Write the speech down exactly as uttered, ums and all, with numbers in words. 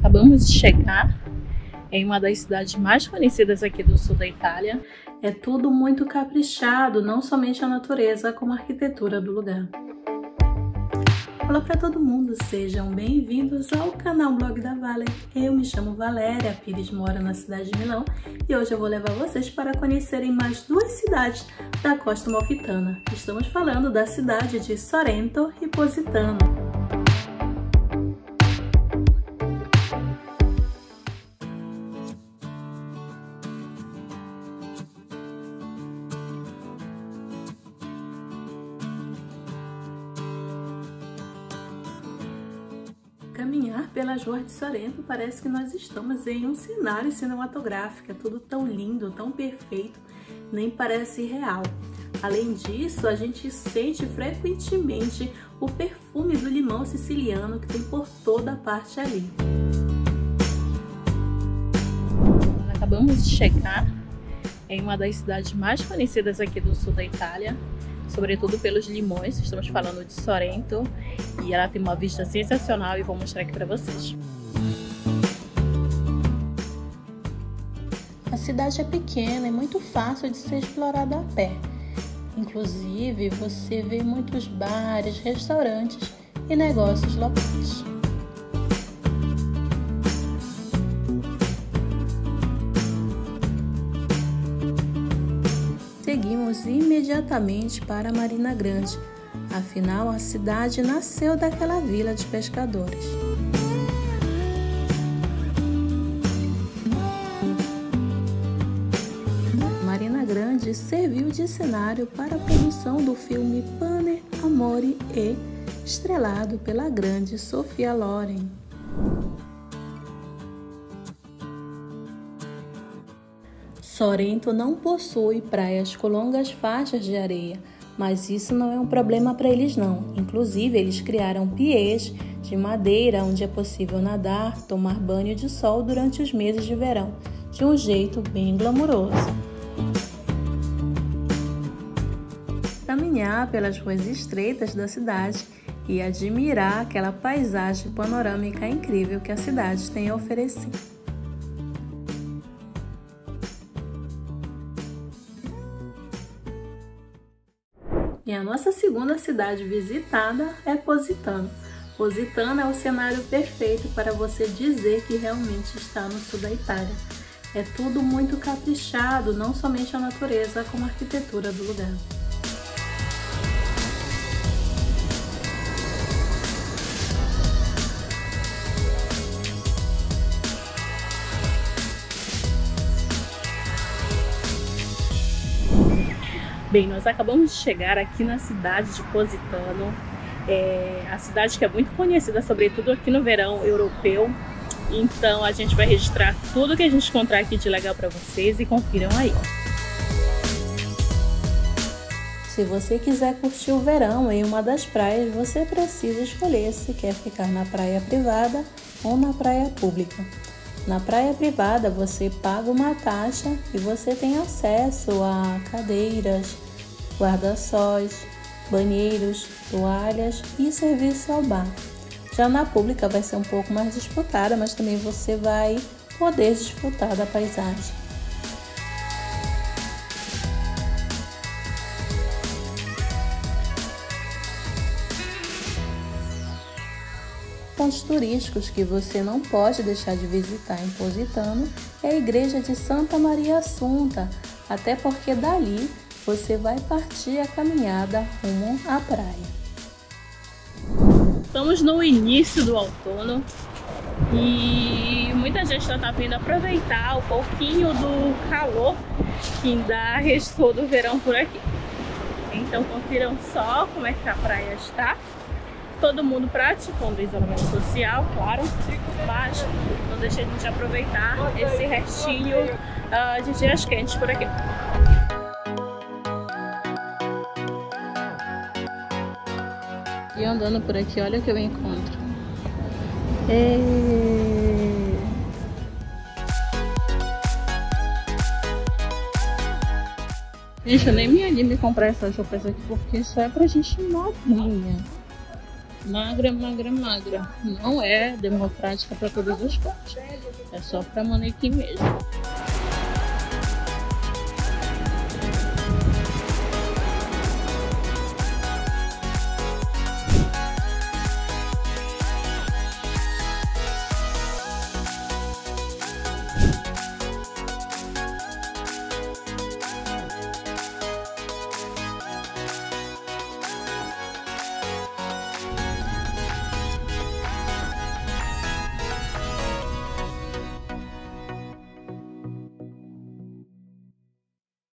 Acabamos de chegar em uma das cidades mais conhecidas aqui do sul da Itália. É tudo muito caprichado, não somente a natureza, como a arquitetura do lugar. Olá para todo mundo, sejam bem-vindos ao canal Blog da Vale. Eu me chamo Valéria Pires, moro na cidade de Milão e hoje eu vou levar vocês para conhecerem mais duas cidades da Costa Amalfitana. Estamos falando da cidade de Sorrento e Positano. Caminhar pelas ruas de Sorrento parece que nós estamos em um cenário cinematográfico, é tudo tão lindo, tão perfeito, nem parece real. Além disso, a gente sente frequentemente o perfume do limão siciliano que tem por toda a parte ali. Acabamos de chegar em uma das cidades mais conhecidas aqui do sul da Itália, sobretudo pelos limões. Estamos falando de Sorrento e ela tem uma vista sensacional e vou mostrar aqui para vocês. A cidade é pequena e muito fácil de ser explorada a pé. Inclusive, você vê muitos bares, restaurantes e negócios locais. Seguimos imediatamente para Marina Grande, afinal a cidade nasceu daquela vila de pescadores. Marina Grande serviu de cenário para a produção do filme Pane Amore e, estrelado pela grande Sophia Loren. Sorrento não possui praias com longas faixas de areia, mas isso não é um problema para eles não. Inclusive, eles criaram piés de madeira onde é possível nadar, tomar banho de sol durante os meses de verão, de um jeito bem glamouroso. Caminhar pelas ruas estreitas da cidade e admirar aquela paisagem panorâmica incrível que a cidade tem a oferecer. E a nossa segunda cidade visitada é Positano. Positano é o cenário perfeito para você dizer que realmente está no sul da Itália. É tudo muito caprichado, não somente a natureza, como a arquitetura do lugar. Bem, nós acabamos de chegar aqui na cidade de Positano, é a cidade que é muito conhecida, sobretudo aqui no verão europeu. Então a gente vai registrar tudo que a gente encontrar aqui de legal para vocês e confiram aí. Se você quiser curtir o verão em uma das praias, você precisa escolher se quer ficar na praia privada ou na praia pública. Na praia privada você paga uma taxa e você tem acesso a cadeiras, guarda-sóis, banheiros, toalhas e serviço ao bar. Já na pública vai ser um pouco mais disputada, mas também você vai poder desfrutar da paisagem. Pontos turísticos que você não pode deixar de visitar em Positano é a Igreja de Santa Maria Assunta, até porque dali você vai partir a caminhada rumo à praia. Estamos no início do outono e muita gente já está vindo aproveitar um pouquinho do calor que ainda restou do verão por aqui. Então confiram só como é que a praia está. Todo mundo praticando isolamento social, claro, mas não deixemos de aproveitar esse restinho uh, de dias quentes por aqui. E andando por aqui, olha o que eu encontro. E... Gente, eu nem me animo a comprar essas roupas aqui porque só é pra gente novinha. magra, magra, magra. Não é democrática para todas as partes. É só para manequim mesmo.